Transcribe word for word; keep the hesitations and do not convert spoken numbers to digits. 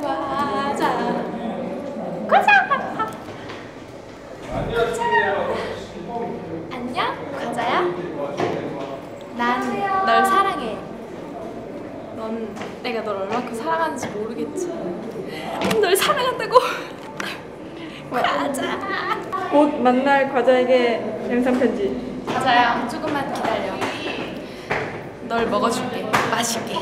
과자. 과자. 안녕, 과자야. 난 널 사랑해. 넌 내가 널 얼마큼 사랑하는지 모르겠지. 널 사랑한다고. 과자. 곧 만날 과자에게 영상 편지. 과자야, 조금만 기다려. 널 먹어줄게. 맛있게.